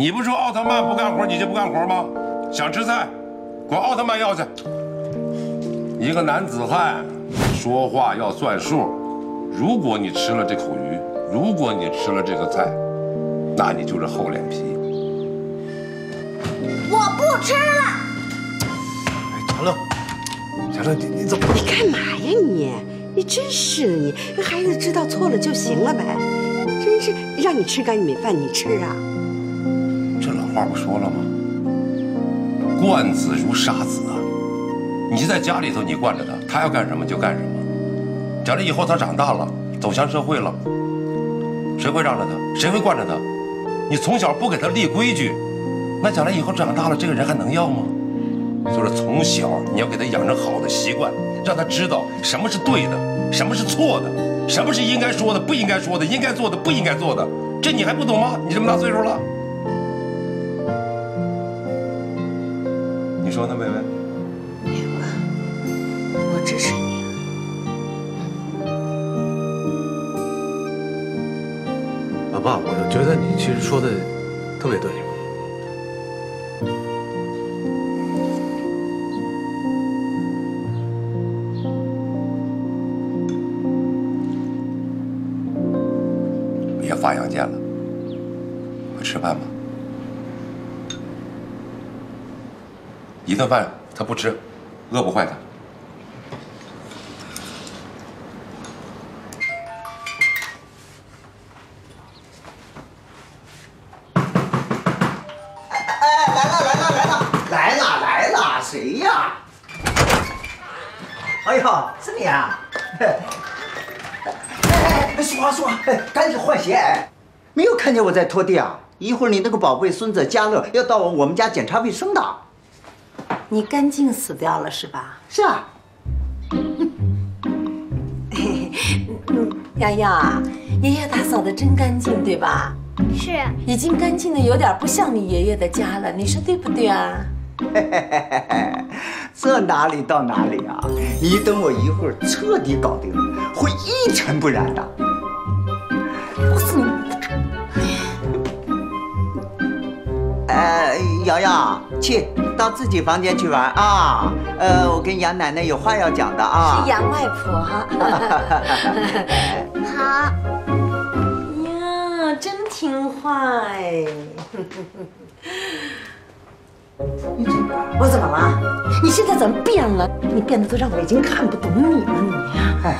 你不说奥特曼不干活你就不干活吗？想吃菜，管奥特曼要去。一个男子汉说话要算数。如果你吃了这口鱼，如果你吃了这个菜，那你就是厚脸皮。我不吃了。哎，长乐，长乐，你怎么？你干嘛呀你？你真是的你，让孩子知道错了就行了呗。真是让你吃干米饭你吃啊？这老话不说了吗？惯子如杀子啊！你在家里头你惯着他，他要干什么就干什么。 假如以后他长大了，走向社会了，谁会让着他？谁会惯着他？你从小不给他立规矩，那将来以后长大了，这个人还能要吗？所以说，从小你要给他养成好的习惯，让他知道什么是对的，什么是错的，什么是应该说的、不应该说的，应该做的、不应该做的。这你还不懂吗？你这么大岁数了，你说呢，薇薇？我支持你。 爸，我觉得你其实说的特别对。也发邮件了，快吃饭吧。一顿饭他不吃，饿不坏他。 看见我在拖地啊！一会儿你那个宝贝孙子嘉乐要到我们家检查卫生的。你干净死掉了是吧？是啊。洋洋啊，爷爷打扫的真干净，对吧？是。已经干净的有点不像你爷爷的家了，你说对不对啊？这哪里到哪里啊！你等我一会儿彻底搞定了，会一尘不染的。我告诉你。 瑶瑶，去到自己房间去玩啊！我跟杨奶奶有话要讲的啊。是杨外婆哈。好。呀，真听话哎。你怎么了？我怎么了？你现在怎么变了？你变得都让我已经看不懂你了你。哎，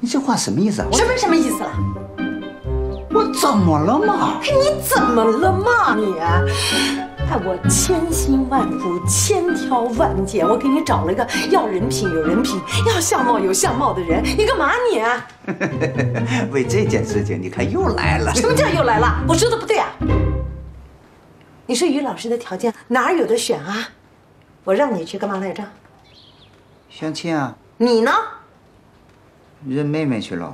你这话什么意思啊？什么意思了？ 我怎么了嘛？你怎么了嘛？你，哎，我千辛万苦，千挑万拣，我给你找了一个要人品有人品，要相貌有相貌的人，你干嘛你、啊？为这件事情，你看又来了。什么叫又来了？我说的不对啊！你说于老师的条件哪有的选啊？我让你去干嘛来着？相亲啊？你呢？认妹妹去了。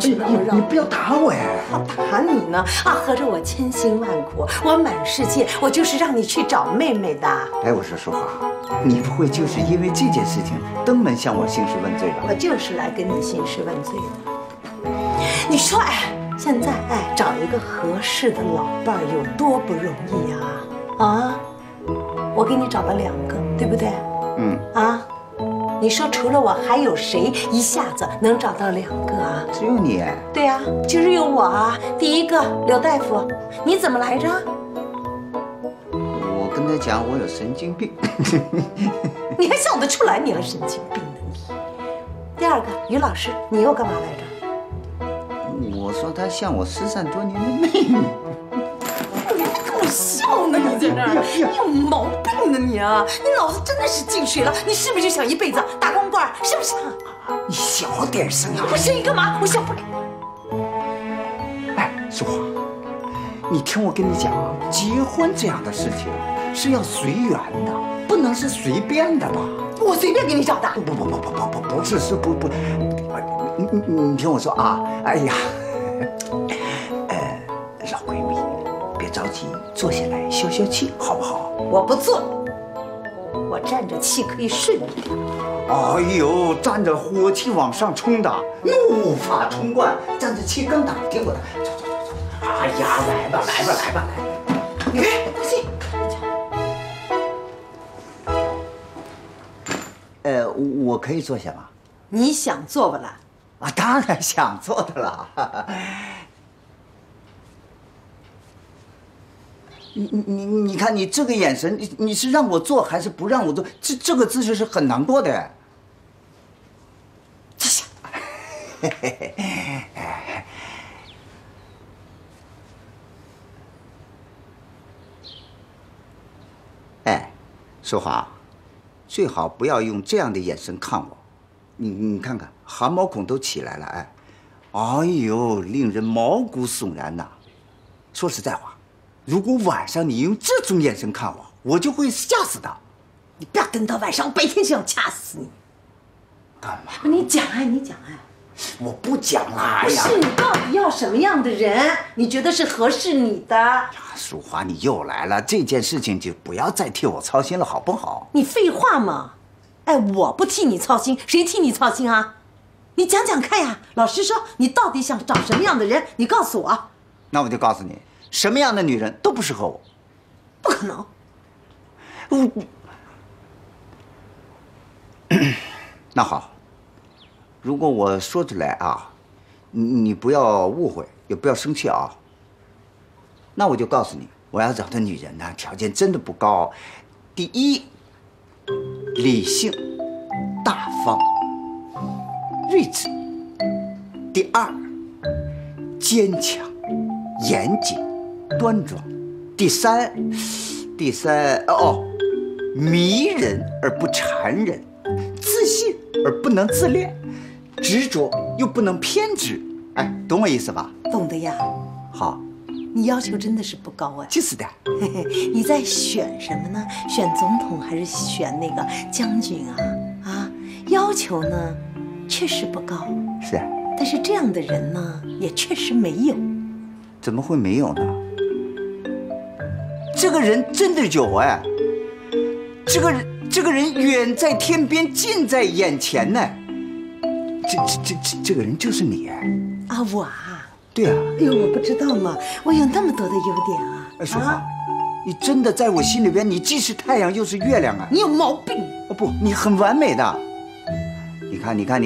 你不要打我呀！我打你呢！啊，合着我千辛万苦，我满世界，我就是让你去找妹妹的。哎，我说淑华，你不会就是因为这件事情登门向我兴师问罪吧？我就是来跟你兴师问罪的。你说，哎，现在哎，找一个合适的老伴儿有多不容易啊！啊，我给你找了两个，对不对？嗯。啊。 你说除了我还有谁一下子能找到两个啊？只有你。对啊，就是有我啊。第一个刘大夫，你怎么来着？我跟他讲我有神经病。你还笑得出来？你有神经病的你。第二个于老师，你又干嘛来着？我说他像我失散多年的妹妹。你还跟我笑呢？你在这儿，你有毛病。 你啊，你脑子真的是进水了！你是不是就想一辈子打光棍？是不是？你小点声啊！我声音干嘛？我小不了。哎，淑华，你听我跟你讲啊，结婚这样的事情是要随缘的，不能是随便的吧？我随便给你找的？不是，你听我说啊，哎呀，老闺蜜，别着急，坐下来消消气，好不好？我不坐。 我站着气可以顺一点。哎呦，站着火气往上冲的，怒发冲冠，站着气更大。听我的，走走走走。哎呀，来吧来吧来吧来。你看，不信。我可以坐下吗？你想坐不啦？啊，当然想坐的啦。你看你这个眼神，你是让我坐还是不让我坐？这个姿势是很难过的。坐下。嘿嘿嘿。 哎，淑华，最好不要用这样的眼神看我，你看看，汗毛孔都起来了，哎，哎呦，令人毛骨悚然呐！说实在话，如果晚上你用这种眼神看我，我就会吓死的。你不要等到晚上，我白天就想掐死你。干嘛？你讲啊，你讲啊。我不讲啦。不是，你到底要什么样的人？你觉得是合适你的？ 淑华，你又来了，这件事情就不要再替我操心了，好不好？你废话嘛！哎，我不替你操心，谁替你操心啊？你讲讲看呀，老实说，你到底想找什么样的人？你告诉我。那我就告诉你，什么样的女人都不适合我。不可能。那好，如果我说出来啊，你不要误会，也不要生气啊。 那我就告诉你，我要找的女人呢，条件真的不高。第一，理性、大方、睿智；第二，坚强、严谨、端庄；第三迷人而不缠人，自信而不能自恋，执着又不能偏执。哎，懂我意思吧？懂的呀。好。 你要求真的是不高哎，就是的。你在选什么呢？选总统还是选那个将军啊？啊，要求呢，确实不高。是啊，但是这样的人呢，也确实没有。怎么会没有呢？这个人真的有哎，这个人远在天边，近在眼前呢。这个人就是你哎。啊，我啊。 对啊，哎呦，我不知道嘛，我有那么多的优点啊！哎，淑华，你真的在我心里边，你既是太阳又是月亮啊！你有毛病！哦不，你很完美的。你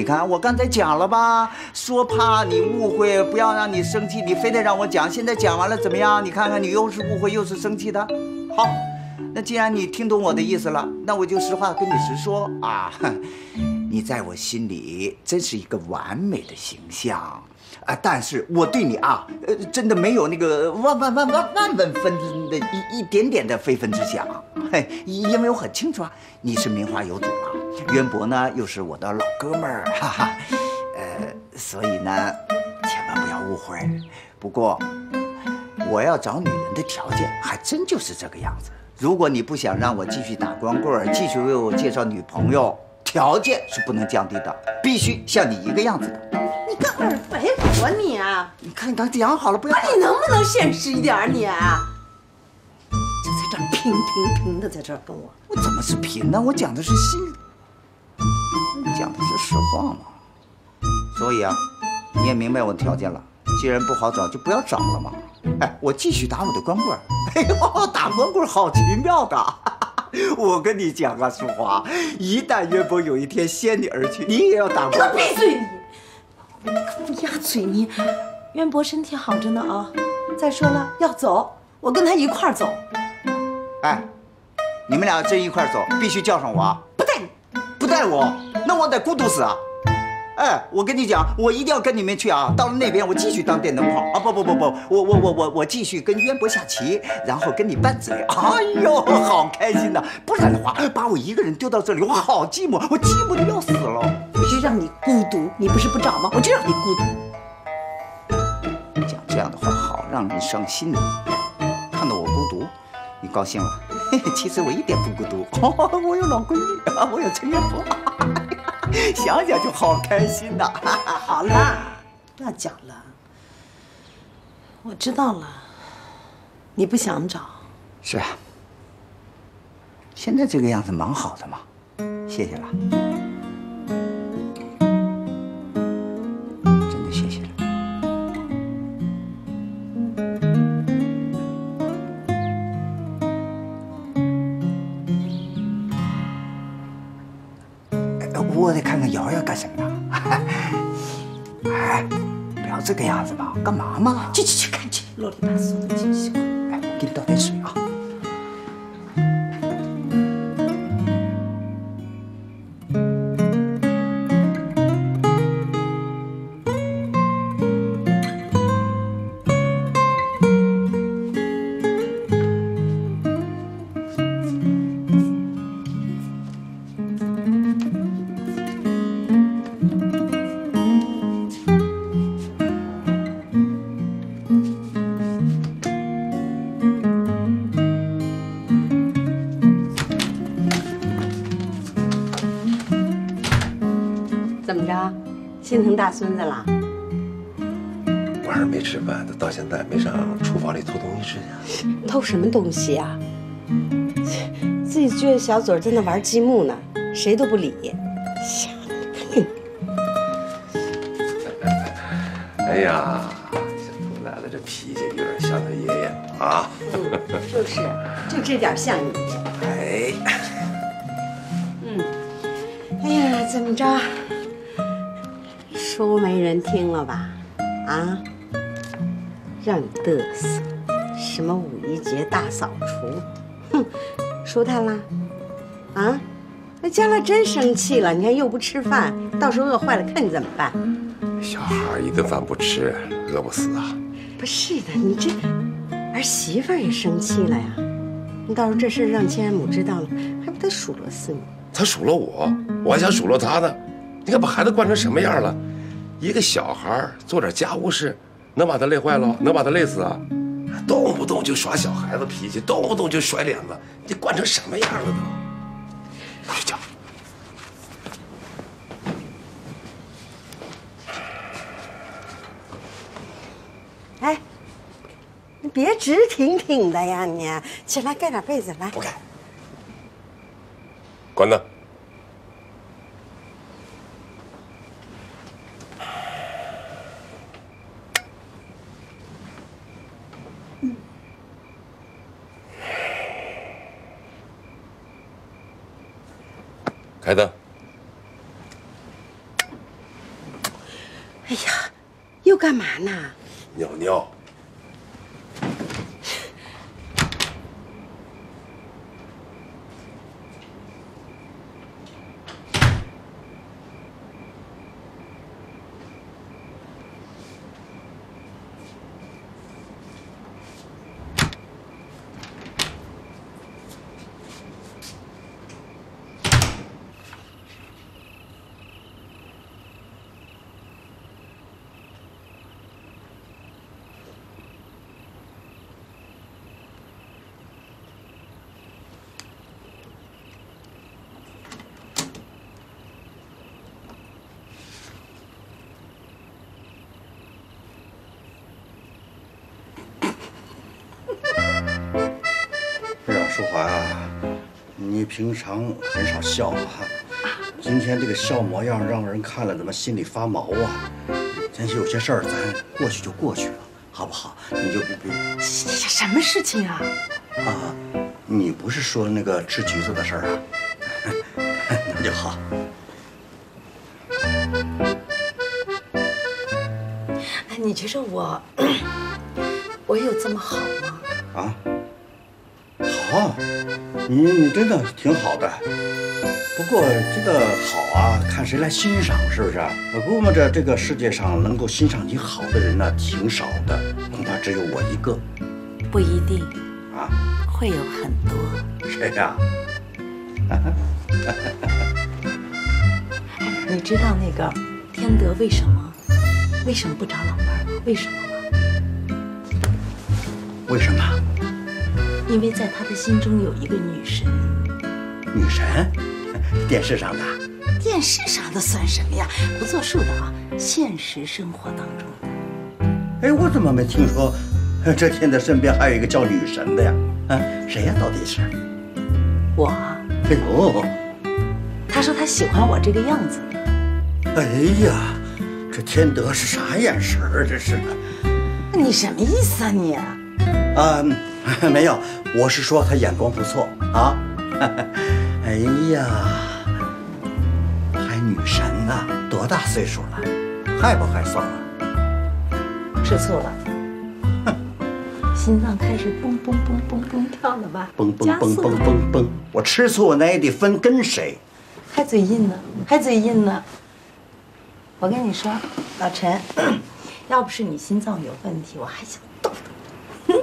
看，我刚才讲了吧，说怕你误会，不要让你生气，你非得让我讲。现在讲完了怎么样？你看看，你又是误会又是生气的。好，那既然你听懂我的意思了，那我就实话跟你实说啊，你在我心里真是一个完美的形象。 啊！但是我对你啊，真的没有那个万分的一点点的非分之想，嘿，因为我很清楚啊，你是名花有主啊，渊博呢又是我的老哥们儿，哈哈，所以呢，千万不要误会。不过，我要找女人的条件还真就是这个样子。如果你不想让我继续打光棍，继续为我介绍女朋友，条件是不能降低的，必须像你一个样子的。 你干耳背我你啊！你看你刚讲好了，不要。你能不能现实一点你啊？就在这儿平的在这儿跟我。我怎么是平呢？我讲的是心，讲的是实话嘛。所以啊，你也明白我的条件了。既然不好找，就不要找了嘛。哎，我继续打我的光棍。哎呦，打光棍好奇妙的。我跟你讲啊，淑华，一旦渊博有一天掀你而去，你也要打光棍。闭嘴你！ 你个乌鸦嘴！你，渊博身体好着呢啊！再说了，要走，我跟他一块儿走。哎，你们俩真一块儿走，必须叫上我啊！不带我，那我得孤独死啊！哎，我跟你讲，我一定要跟你们去啊！到了那边，我继续当电灯泡啊！不，我继续跟渊博下棋，然后跟你拌嘴。哎呦，好开心呐！不然的话，把我一个人丢到这里，我好寂寞，我寂寞的要死了。 我就让你孤独，你不是不找吗？我就让你孤独。讲这样的话好让人伤心呢。看到我孤独，你高兴了？嘿嘿，其实我一点不孤独，哦、我有老闺蜜啊，我有陈元博，想想就好开心呐。好了，不要讲了。我知道了，你不想找。是啊，现在这个样子蛮好的嘛。谢谢了。我得看看瑶瑶干什么呢。哎，不要这个样子嘛，干嘛嘛？去，赶紧啰里吧嗦的，真是。哎，我给你倒点水啊。 心疼大孙子了？晚上没吃饭，到现在没上厨房里偷东西吃去。偷什么东西啊？自己撅着小嘴在那玩积木呢，谁都不理。吓得！哎呀，小兔崽子这脾气有点像他爷爷啊。就是，就这点像你。哎。哎呀，怎么着？ 说没人听了吧？啊，让你嘚瑟！什么五一节大扫除，哼，舒坦啦？啊，那家乐真生气了，你看又不吃饭，到时候饿坏了看你怎么办？小孩一顿饭不吃，饿不死啊！不是的，你这儿媳妇也生气了呀！你到时候这事让亲家母知道了，还不得数落死你？她数落我，我还想数落她呢。你看把孩子惯成什么样了？ 一个小孩做点家务事，能把他累坏了？能把他累死啊？动不动就耍小孩子脾气，动不动就甩脸子，你惯成什么样了都？睡觉。哎，你别直挺挺的呀，你起来盖点被子来。不盖。关灯。 开灯。哎呀，又干嘛呢？尿尿。平常很少笑啊，今天这个笑模样让人看了怎么心里发毛啊？咱有些事儿咱过去就过去了，好不好？你就别什么事情啊？啊，你不是说那个吃橘子的事儿啊？那就好。哎，你觉着我有这么好吗？啊？ 哦，你真的挺好的，不过这个好啊，看谁来欣赏，是不是？我估摸着这个世界上能够欣赏你好的人呢，挺少的，恐怕只有我一个。不一定啊，会有很多。谁呀？你知道那个天德为什么不找老伴儿？为什么吗？为什么？ 因为在他的心中有一个女神，女神，电视上的，电视上的算什么呀？不作数的啊，现实生活当中的。哎，我怎么没听说这天的身边还有一个叫女神的呀？啊，谁呀？到底是？我。哎呦，他说他喜欢我这个样子。哎呀，这天德是啥眼神儿？这是。你什么意思啊你？啊。 没有，我是说他眼光不错啊。哎呀，还女神呢，多大岁数了，害不害臊啊？吃醋了，哼，心脏开始蹦蹦蹦蹦蹦跳了吧？蹦蹦蹦蹦蹦蹦，我吃醋那也得分跟谁。还嘴硬呢，还嘴硬呢。我跟你说，老陈，要不是你心脏有问题，我还想逗逗你。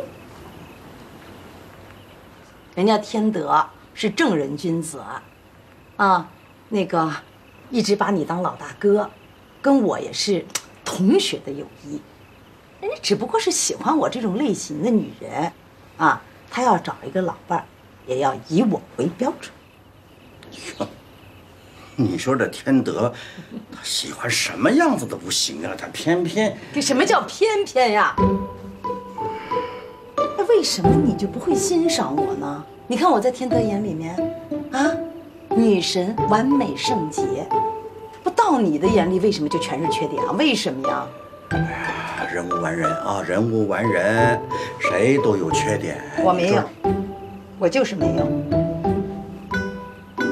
人家天德是正人君子。 啊，那个，一直把你当老大哥，跟我也是同学的友谊。人家只不过是喜欢我这种类型的女人，啊，他要找一个老伴儿，也要以我为标准。哟，你说这天德，他喜欢什么样子都不行啊，他偏偏……这什么叫偏偏呀？那为什么你就不会欣赏我呢？你看我在天德眼里面，啊。 女神完美圣洁，不到你的眼里，为什么就全是缺点啊？为什么呀？人无完人啊，人无完人，谁都有缺点。我没有，我就是没有。你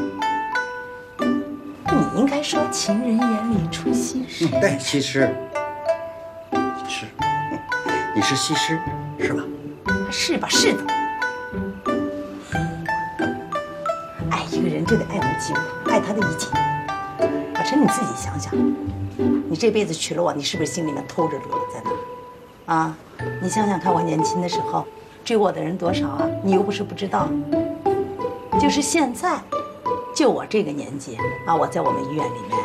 应该说情人眼里出西施。对，西施，是，你是西施是吧？是吧？是的。 一个人就得爱慕基督，爱他的一切。老陈，你自己想想，你这辈子娶了我，你是不是心里面偷着乐在那？啊，你想想看，我年轻的时候追我的人多少啊？你又不是不知道。就是现在，就我这个年纪啊，我在我们医院里面，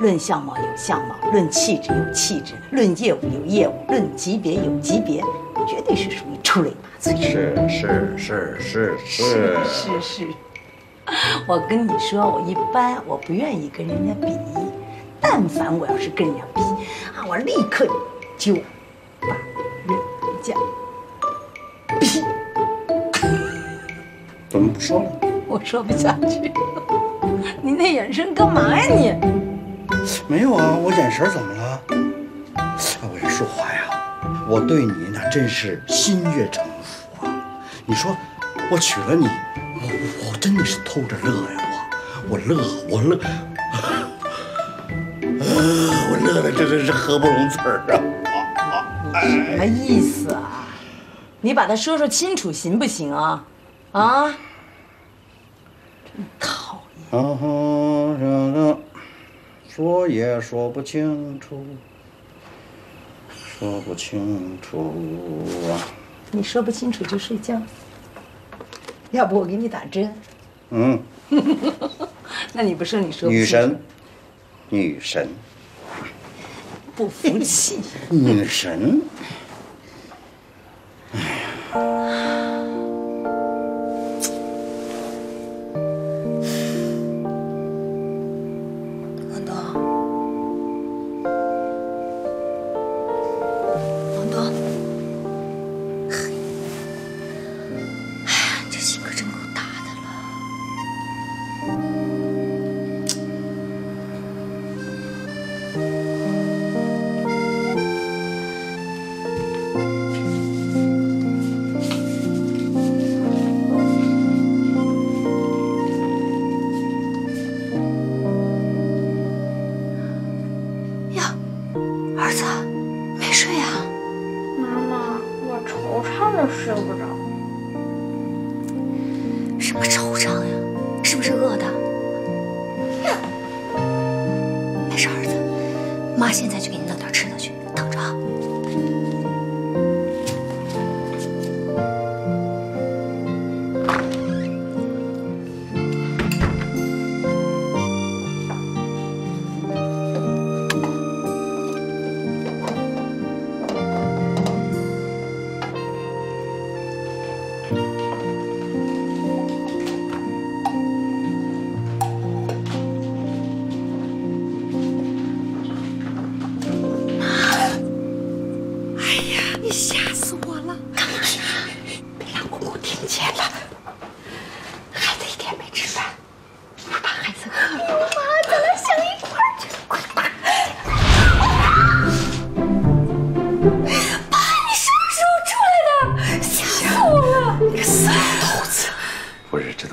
论相貌有相貌，论气质有气质，论业务有业务，论级别有级别，绝对是属于出类拔萃。是。 我跟你说，我一般我不愿意跟人家比，但凡我要是跟人家比啊，我立刻就把人家比。怎么不说了？我说不下去了。你那眼神干嘛呀你？没有啊，我眼神怎么了？我跟淑华呀，我对你那真是心悦诚服啊！你说，我娶了你。 我真的是偷着乐呀！我乐，我乐的真的是合不拢嘴儿啊！什么意思啊？你把它说说清楚行不行啊？啊！真讨厌！说也说不清楚，说不清楚啊！你说不清楚就睡觉。 要不我给你打针？嗯，那你不是你说女神，女神，不服气，女神。哎呀，王东，王东。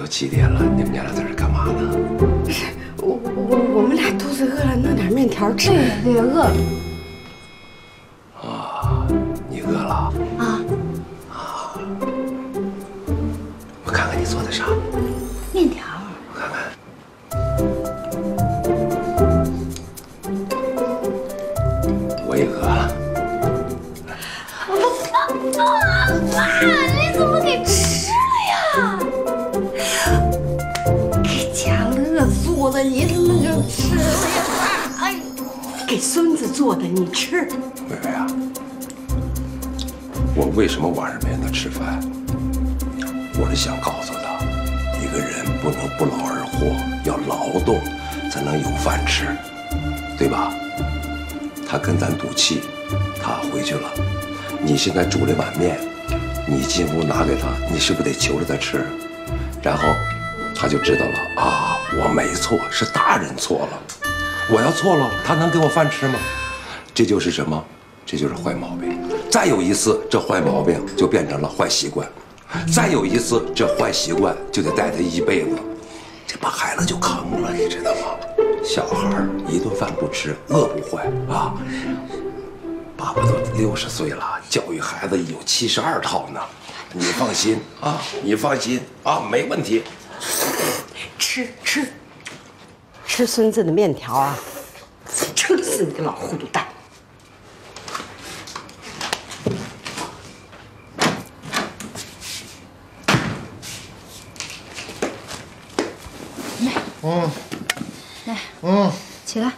几点了？你们娘俩在这干嘛呢？我们俩肚子饿了，弄点面条吃。对，饿了。啊，你饿了？啊，我看看你做的啥。面条。我看看。 我也饿了。爸，你怎么给吃了呀？给家乐做的，你怎么就吃了呀？哎，给孙子做的，你吃。薇薇啊，我为什么晚上没让他吃饭？我是想告诉他，一个人不能不劳而获，要劳动才能有饭吃，对吧？ 他跟咱赌气，他回去了。你现在煮了一碗面，你进屋拿给他，你是不是得求着他吃？然后他就知道了啊，我没错，是大人错了。我要错了，他能给我饭吃吗？这就是什么？这就是坏毛病。再有一次，这坏毛病就变成了坏习惯。再有一次，这坏习惯就得带他一辈子。这把孩子就坑了，你知道吗？ 小孩一顿饭不吃，饿不坏啊！爸爸都60岁了，教育孩子有72套呢。你放心啊，你放心啊，没问题。吃孙子的面条啊！撑死你个老糊涂蛋！嗯。 来，起来，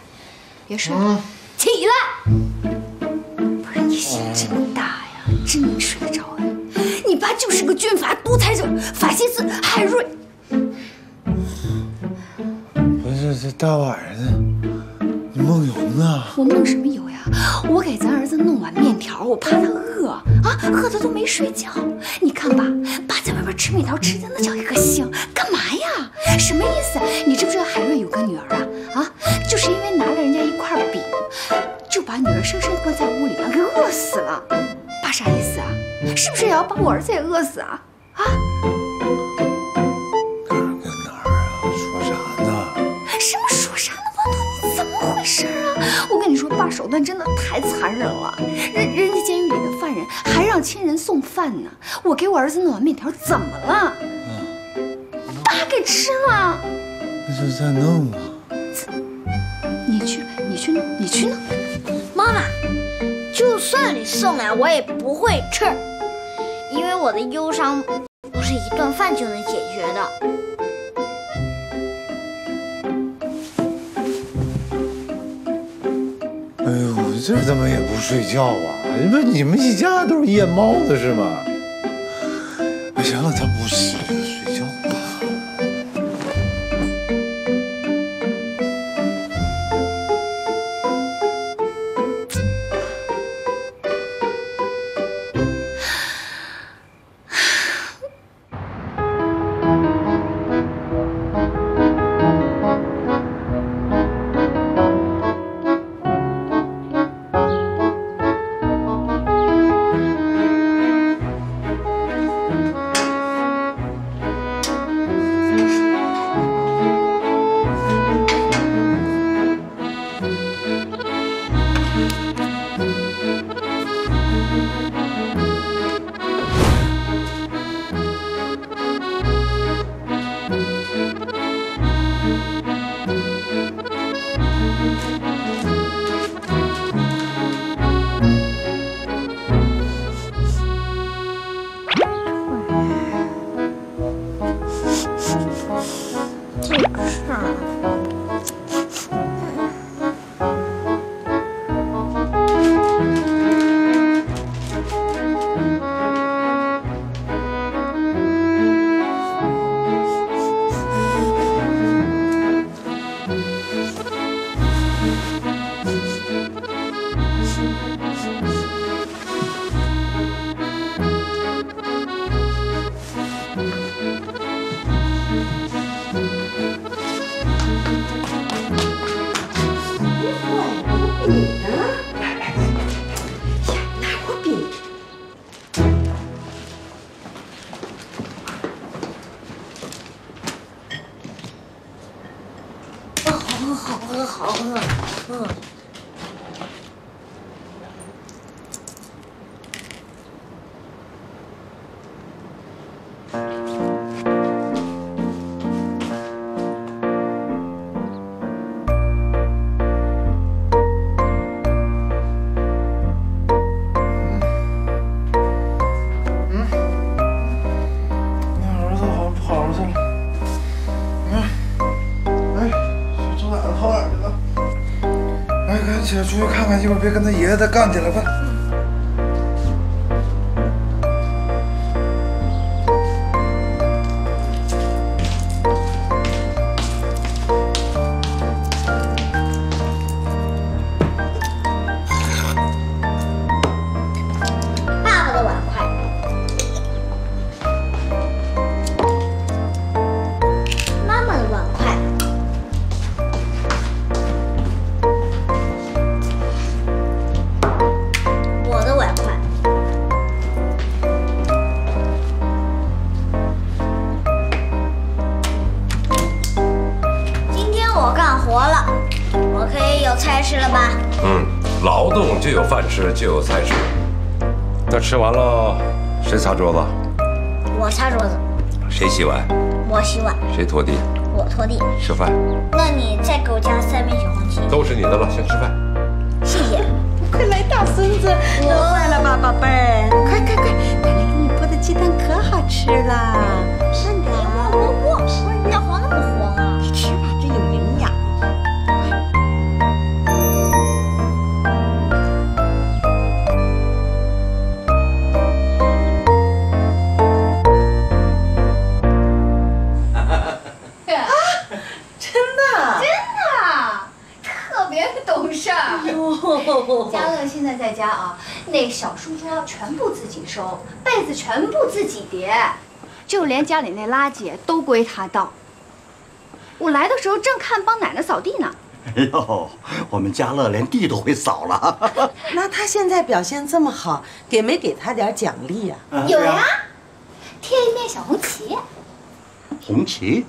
别睡了，起来！不是你心这么大呀，真能睡得着啊！你爸就是个军阀、独裁者、法西斯海瑞。不是这大晚上的，你梦游呢？我梦什么游呀？我给咱儿子弄碗面条，我怕他饿啊，饿的都没睡觉。你看吧，爸在外边吃面条吃的那叫一个香，干嘛呀？什么意思？你知不知道海瑞有个女儿？ 就是因为拿了人家一块饼，就把女儿生生关在屋里面，给饿死了。爸啥意思啊？是不是也要把我儿子也饿死啊？啊？哪儿跟哪儿啊？说啥呢？什么说啥呢？王总，你怎么回事啊？我跟你说，爸手段真的太残忍了。人家监狱里的犯人还让亲人送饭呢。我给我儿子弄碗面条，怎么了？爸给吃了。那就再弄吧。 你去弄，妈妈，就算你送来，我也不会吃，因为我的忧伤不是一顿饭就能解决的。哎呦，这怎么也不睡觉啊？不是你们一家都是夜猫子是吗？哎，行了，咱不睡了，睡觉吧。好饿，好饿，起来，出去看看，一会儿别跟他爷爷再干起来，快！爸爸的碗筷，妈妈的碗筷。 活了，我可以有菜吃了吧？嗯，劳动就有饭吃，就有菜吃。那吃完了，谁擦桌子？我擦桌子。谁洗碗？我洗碗。谁拖地？我拖地。吃饭。那你再给我加三杯小黄鸡。都是你的了，先吃饭。谢谢。快来，大孙子，饿坏了吧，宝贝儿？快快快，奶奶给你剥的鸡蛋可好吃了。是的。不，蛋黄那么黄啊！你吃吧，真有营养。 嘉乐现在在家啊，那小书桌全部自己收，被子全部自己叠，就连家里那垃圾都归他倒。我来的时候正看帮奶奶扫地呢。哎呦，我们嘉乐连地都会扫了。那他现在表现这么好，给没给他点奖励呀？有呀，贴一面小红旗。红旗？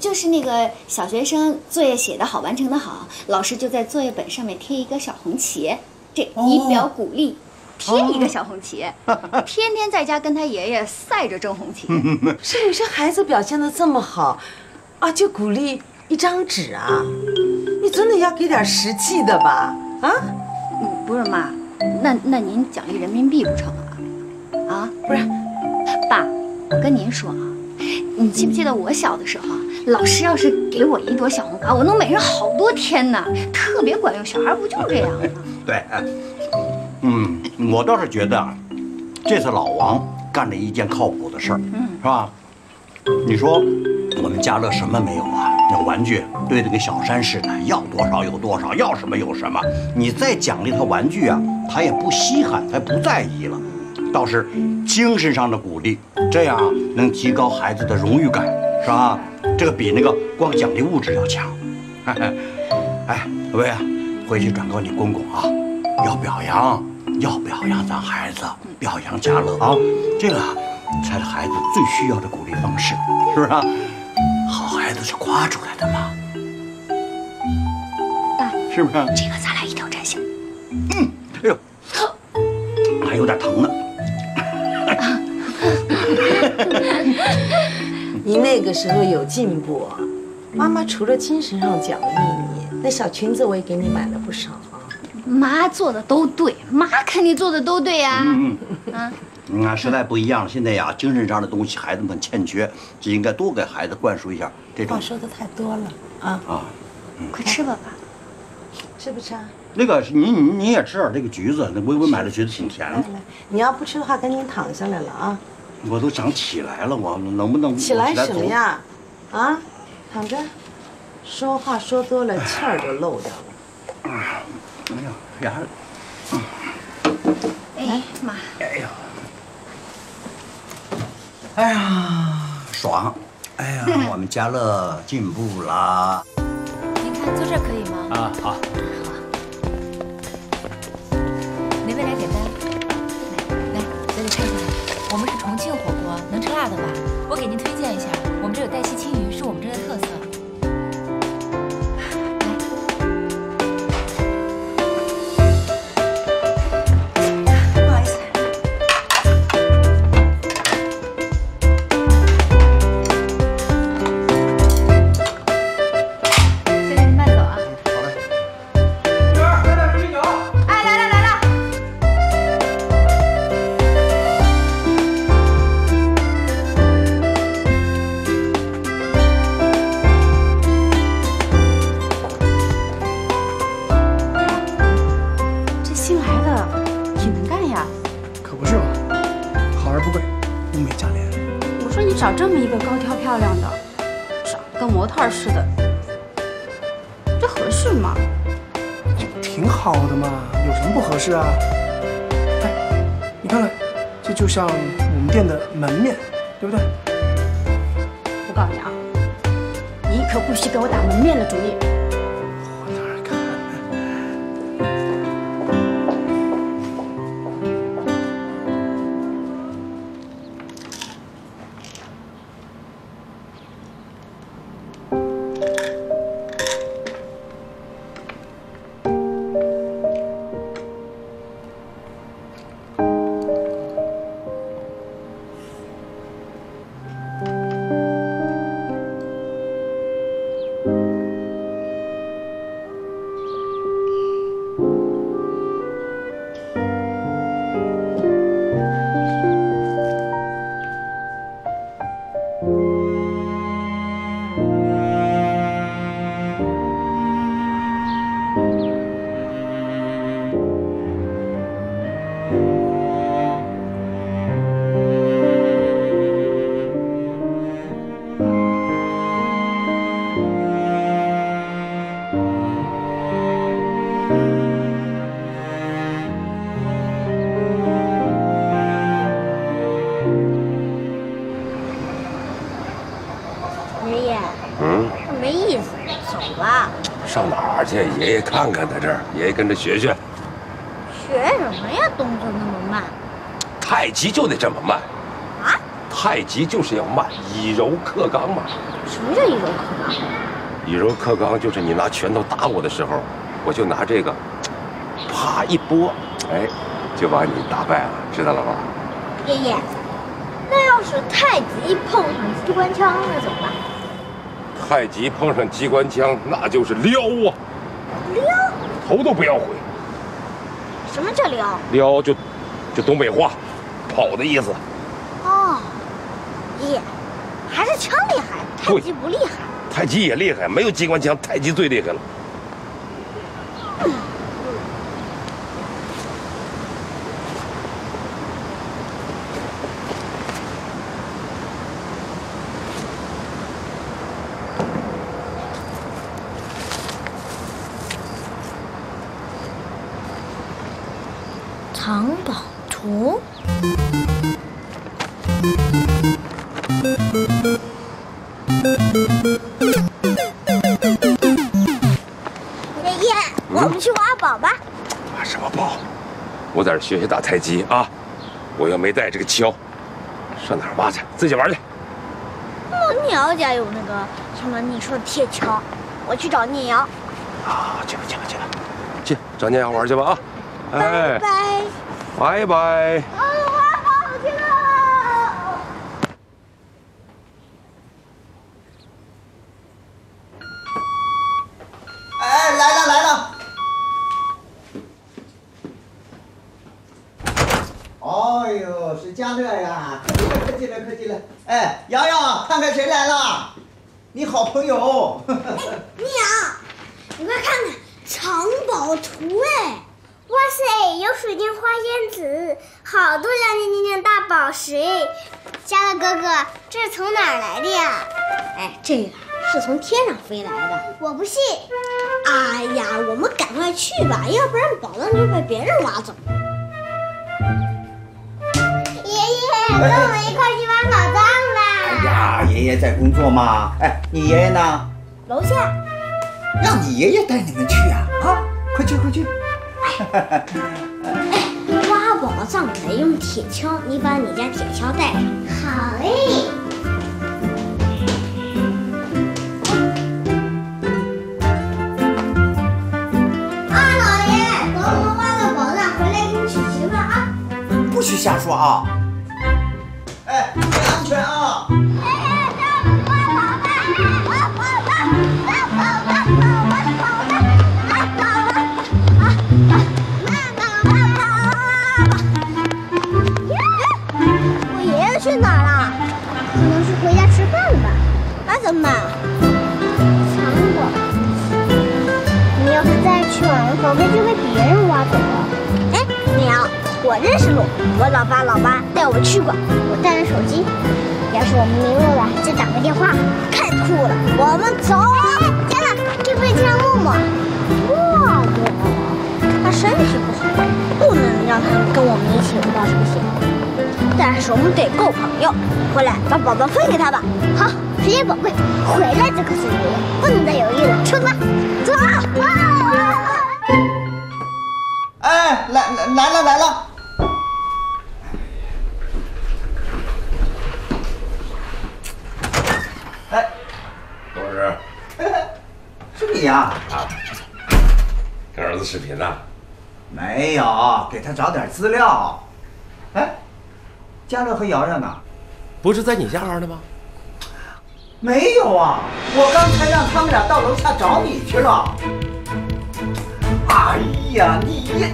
就是那个小学生作业写得好，完成的好，老师就在作业本上面贴一个小红旗，这以表鼓励，贴一个小红旗，天天在家跟他爷爷晒着正红旗。是你说孩子表现得这么好，啊，就鼓励一张纸啊，你总得要给点实际的吧？啊，嗯，不是妈，那您奖励人民币不成啊？啊，不是，爸，我跟您说啊。 你记不记得我小的时候啊，老师要是给我一朵小红花，我能美上好多天呢，特别管用。小孩不就是这样吗？对，嗯，我倒是觉得啊，这次老王干了一件靠谱的事儿，嗯，是吧？你说我们家乐什么没有啊？那玩具堆得跟小山似的，要多少有多少，要什么有什么。你再奖励他玩具啊，他也不稀罕，他不在意了。 倒是精神上的鼓励，这样能提高孩子的荣誉感，是吧？这个比那个光奖励物质要强。哎，小薇啊，回去转告你公公啊，要表扬，要表扬咱孩子，表扬家乐啊，这个才是孩子最需要的鼓励方式，是不是？好孩子是夸出来的嘛。爸，是不是？这个咱俩一条战线。嗯，哎呦，还有点疼呢。 你那个时候有进步，妈妈除了精神上奖励你，那小裙子我也给你买了不少啊。妈做的都对，妈肯定做的都对呀。嗯嗯嗯，啊，时代不一样了，现在呀，精神上的东西孩子们欠缺，就应该多给孩子灌输一下这种。话说的太多了啊啊！快吃吧，爸。吃不吃啊？那个你也吃点这个橘子，那微微买的橘子挺甜的。你要不吃的话，赶紧躺下来了啊。 我都想起来了，我能不能起来什么呀？啊，躺着，说话说多了，气儿就漏掉了。哎呀，牙！哎妈！哎呀！哎呀，爽！哎呀，我们家乐进步啦！您看坐这可以吗？啊，好。好。哪位来点单？来，咱得看看。 我们是重庆火锅，能吃辣的吧？我给您推荐一下，我们这有带溪青鱼，是我们这的特色。来，你找这么一个高挑漂亮的，长得跟模特似的，这合适吗？这不挺好的嘛，有什么不合适啊？哎，你看看，这就像我们店的门面，对不对？我告诉你啊，你可不许给我打门面的主意。我哪儿敢爷爷看看，在这儿，爷爷跟着学学。学什么呀？动作那么慢。太极就得这么慢。啊？太极就是要慢，以柔克刚嘛。什么叫以柔克刚？以柔克刚就是你拿拳头打我的时候，我就拿这个，啪一拨，哎，就把你打败了，知道了吧？爷爷，那要是太极碰上机关枪，那怎么办？太极碰上机关枪，那就是撩啊。 撩，头都不要回。什么叫撩？撩就东北话，跑的意思。哦，爷爷，还是枪厉害，太极不厉害。太极也厉害，没有机关枪，太极最厉害了。藏宝图，爷爷，我们去挖宝吧。挖什么宝？我在这学习打太极啊！我要没带这个锹，上哪儿挖去？自己玩去。我聂瑶家有那个什么你说的铁锹，我去找聂瑶。啊，去吧去吧去吧，去找聂瑶玩去吧啊！ 拜拜，拜拜。啊，挖宝去了！哎，来了来了。哎呦，是家乐呀！快进来，快进来！哎，洋洋，看看谁来了？你好朋友。哎，聂瑶，你快看看藏宝图哎！ 哇塞，有水晶花仙子，好多亮晶晶的大宝石哎！家乐哥哥，这是从哪儿来的呀？哎，这个是从天上飞来的。我不信！哎呀，我们赶快去吧，要不然宝藏就被别人挖走了。爷爷，跟我们一块去挖宝藏吧！哎呀，爷爷在工作嘛。哎，你爷爷呢？楼下。让你爷爷带你们去啊！啊，快去快去！ 哎，挖宝藏得用铁锹，你把你家铁锹带上。好嘞。啊，老爷，等我们挖到宝藏回来给你取媳妇啊！不许瞎说啊！哎，注意安全啊！哎呀，让我挖宝藏，挖宝藏，挖宝藏。 去哪儿了？可能是回家吃饭了吧。那怎么办？藏宝。你要是再去晚了，宝贝就被别人挖走了。哎，鸟，我认识路，我老爸带我去过，我带了手机。要是我们迷路了，就打个电话。太酷了，我们走！天哪，这不是就像默默？哇，他身体不好，不能让他跟我们一起玩这个游戏。但是我们得够朋友，回来把宝宝分给他吧。好，时间宝贵，回来就告诉爷爷，不能再犹豫了。出发，走！哎，来了！ 你呀，啊，跟儿子视频呢？没有，给他找点资料。哎，嘉乐和瑶瑶呢？不是在你家玩呢吗？没有啊，我刚才让他们俩到楼下找你去了。哎呀，你也……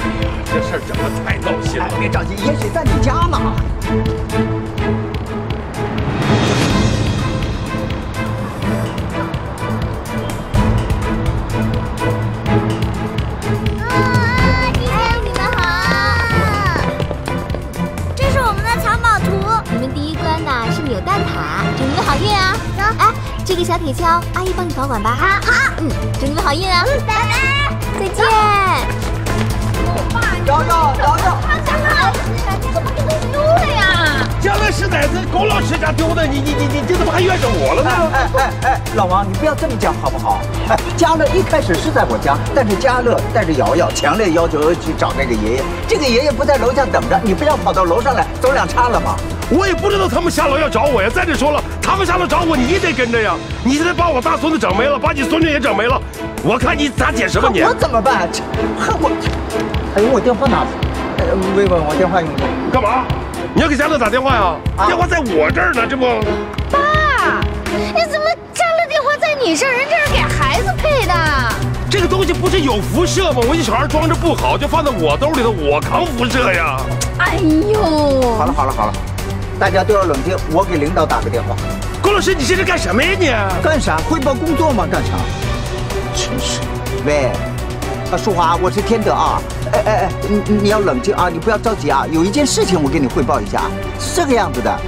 哎呀，这事儿整的太闹心了。别着急，也许在你家呢。 扭蛋塔，祝你们好运啊！走，哎，这个小铁锹，阿姨帮你保管吧。好，好，嗯，祝你们好运啊！拜拜，再见。瑶瑶，咱们老师家怎么给弄丢了呀？家乐是在狗老师家丢的，你这怎么还怨上我了呢？哎，老王，你不要这么讲好不好？哎，家乐一开始是在我家，但是家乐带着瑶瑶强烈要求去找那个爷爷，这个爷爷不在楼下等着，你不要跑到楼上来，走两岔了吗？ 我也不知道他们下楼要找我呀！再者说了，他们下楼找我，你也得跟着呀！你现在把我大孙子整没了，把你孙女也整没了，我看你咋解释吧你！我怎么办？我……哎呦，我电话哪？薇薇，我电话用你干嘛？你要给家乐打电话呀？电话在我这儿呢，这不……爸，你怎么家乐电话在你这儿？人这是给孩子配的。这个东西不是有辐射吗？我一小孩装着不好，就放在我兜里头，我扛辐射呀！哎呦！好了。 大家都要冷静，我给领导打个电话。郭老师，你这是干什么呀你？干啥？汇报工作吗？干啥？真是。喂，啊，淑华，我是天德啊。哎，你要冷静啊，你不要着急啊。有一件事情我给你汇报一下，是这个样子的。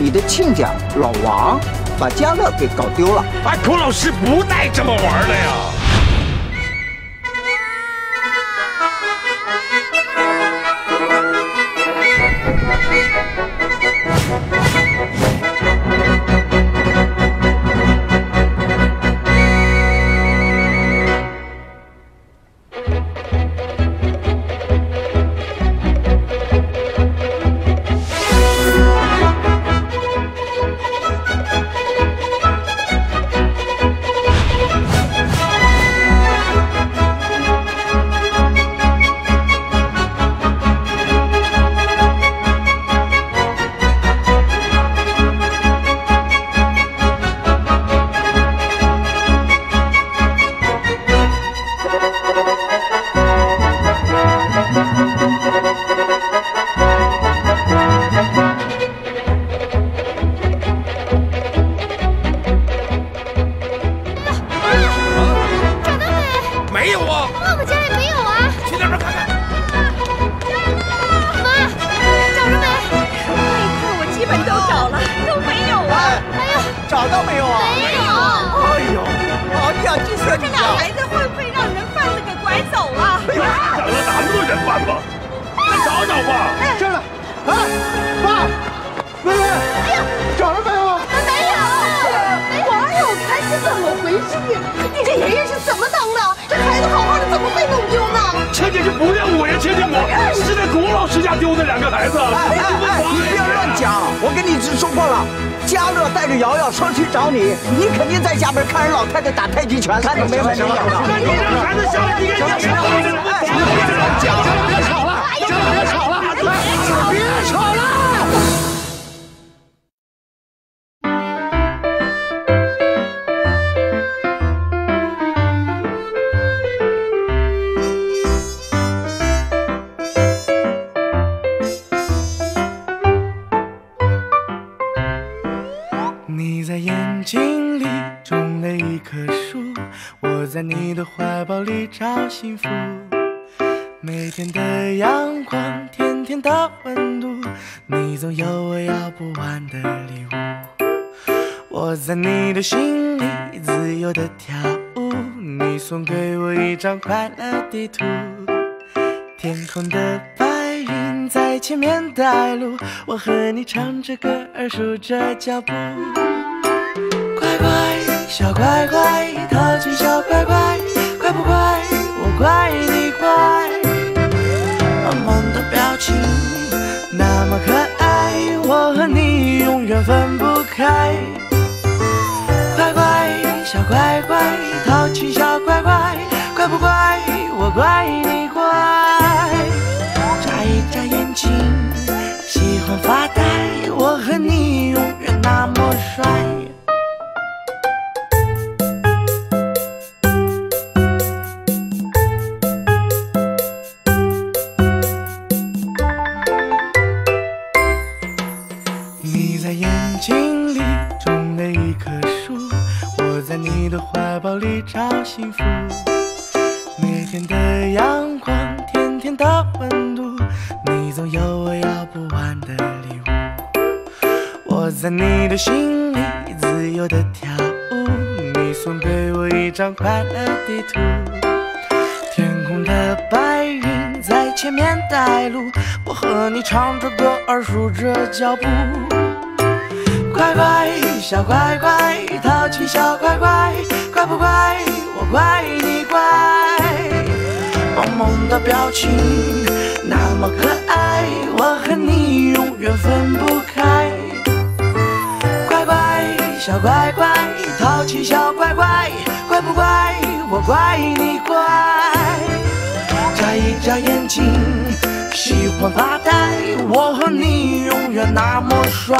你的亲家老王把家乐给搞丢了。哎，郭老师不带这么玩的呀。 幸福，每天的阳光，天天的温度，你总有我要不完的礼物，我在你的心里自由的跳舞。你送给我一张快乐地图，天空的白云在前面带路，我和你唱着歌儿数着脚步。乖乖，小乖乖，靠近小乖乖，乖不乖？我乖，你乖。萌萌的表情。 那么可爱，我和你永远分不开。乖乖，小乖乖，淘气小乖乖，乖不乖？我乖，你乖。眨一眨眼睛，喜欢发呆，我和你永远那么帅。 找幸福，每天的阳光，天天的温度，你总有我要不完的礼物。我在你的心里自由的跳舞，你送给我一张快乐地图，天空的白云在前面带路，我和你唱着歌儿数着脚步。乖乖，小乖乖，淘气小乖乖。 乖不乖？我乖，你乖。萌萌的表情那么可爱，我和你永远分不开。乖乖，小乖乖，淘气小乖乖，乖不乖？我乖，你乖。眨一眨眼睛，喜欢发呆，我和你永远那么帅。